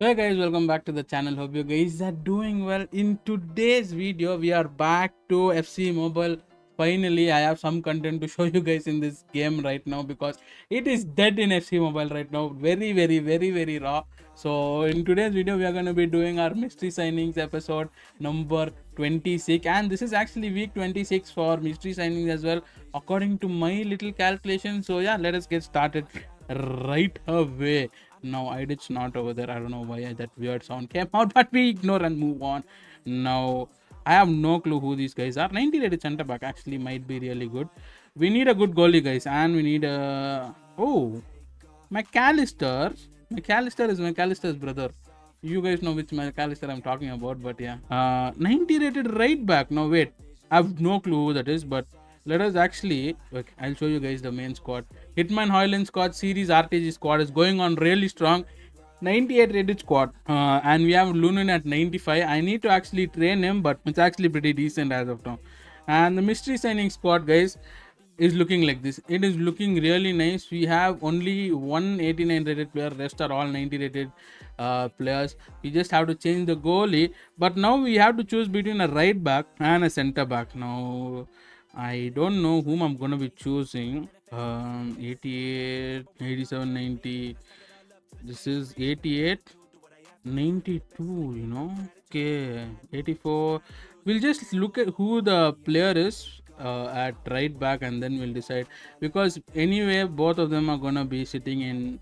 Hey guys, welcome back to the channel. Hope you guys are doing well. In today's video we are back to FC mobile. Finally I have some content to show you guys in this game right now, because it is dead in FC mobile right now. Very raw. So in today's video we are going to be doing our mystery signings episode number 26, and this is actually week 26 for mystery signings as well, according to my little calculation. So yeah, let us get started right away. Now it's not over there. I don't know why that weird sound came out, but we ignore and move on. Now I have no clue who these guys are. 90 rated center back actually might be really good. We need a good goalie, guys, and we need a Mac Allister. Mac Allister is Mac Allister's brother. You guys know which Mac Allister I'm talking about, but yeah. 90 rated right back. Now wait, I have no clue who that is, but let us actually, okay, I'll show you guys the main squad. HITMAN HOJLUND squad, series RTG squad is going on really strong. 98 rated squad, and we have Lunin at 95. I need to actually train him, but it's actually pretty decent as of now. And the mystery signing squad, guys, is looking like this. It is looking really nice. We have only 189 rated player, rest are all 90 rated players. We just have to change the goalie, but now we have to choose between a right back and a center back. Now I don't know whom I'm gonna be choosing. 88, 87, 90. This is 88, 92. You know, okay, 84. We'll just look at who the player is at right back, and then we'll decide, because anyway both of them are gonna be sitting in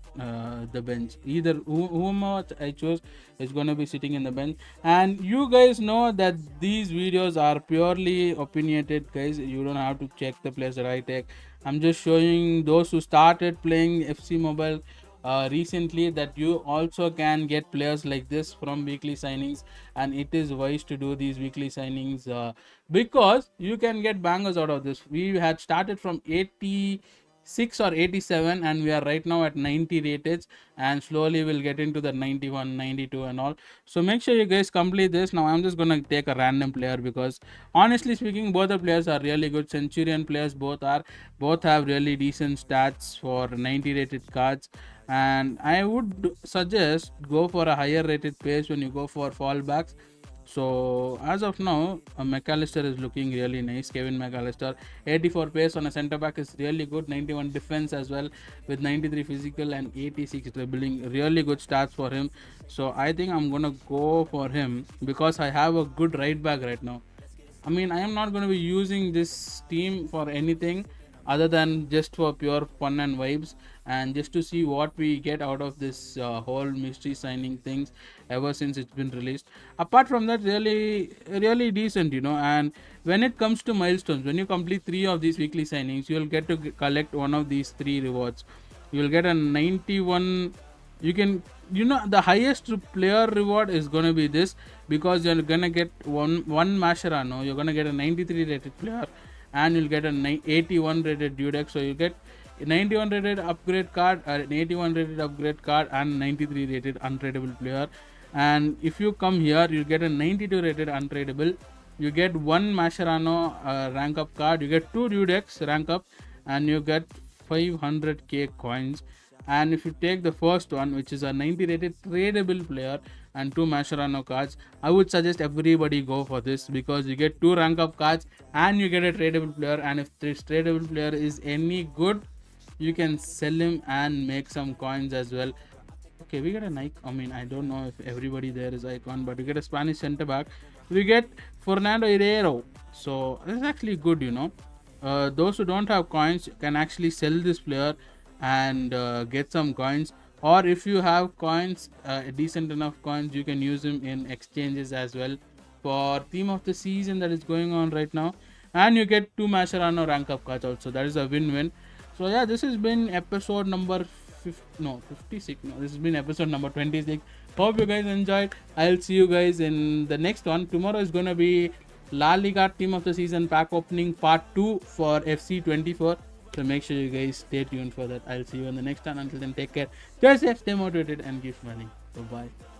the bench. Either whomever I chose is gonna be sitting in the bench. And you guys know that these videos are purely opinionated, guys. You don't have to check the players that I take. I'm just showing those who started playing FC mobile recently, that you also can get players like this from weekly signings, and it is wise to do these weekly signings because you can get bangers out of this. We had started from 86 or 87, and we are right now at 90 rateds, and slowly we'll get into the 91, 92 and all. So make sure you guys complete this. Now I'm just gonna take a random player, because honestly speaking both the players are really good Centurion players. Both have really decent stats for 90 rated cards. And I would suggest go for a higher rated pace when you go for fallbacks. So as of now, Mac Allister is looking really nice. Kevin Mac Allister, 84 pace on a center back is really good. 91 defense as well, with 93 physical and 86 dribbling. Really good stats for him. So I think I'm gonna go for him, because I have a good right back right now. I mean, I am not gonna be using this team for anything other than just for pure fun and vibes, and just to see what we get out of this whole mystery signing things ever since it's been released. Apart from that, really decent, you know. And when it comes to milestones, when you complete 3 of these weekly signings, you'll get to collect one of these 3 rewards. You'll get a 91. You can, you know, the highest player reward is going to be this, because you're going to get one Mascherano, you're going to get a 93 rated player, and you'll get an 81 rated Dudex. So you get 91 rated upgrade card, an 81 rated upgrade card, and 93 rated untradeable player. And if you come here, you get a 92 rated untradeable. You get 1 Mascherano rank up card. You get 2 Dudex rank up, and you get 500k coins. And if you take the first one, which is a 90 rated tradable player and 2 Mascherano cards, I would suggest everybody go for this, because you get 2 rank up cards and you get a tradable player. And if this tradable player is any good, you can sell him and make some coins as well. Okay, we get an icon. I mean, I don't know if everybody there is icon, but we get a Spanish center back. We get Fernando Hierro. So it's actually good, you know. Those who don't have coins can actually sell this player and get some coins, or if you have coins, decent enough coins, you can use them in exchanges as well for team of the season that is going on right now. And you get 2 Mascherano rank up cards also. That is a win-win. So yeah, this has been episode number 56. No, this has been episode number 26. Hope you guys enjoyed. I'll see you guys in the next one. Tomorrow is gonna be La Liga team of the season pack opening part 2 for FC 24. So make sure you guys stay tuned for that. I'll see you in the next one. Until then, take care. Just stay motivated and give money. Bye-bye.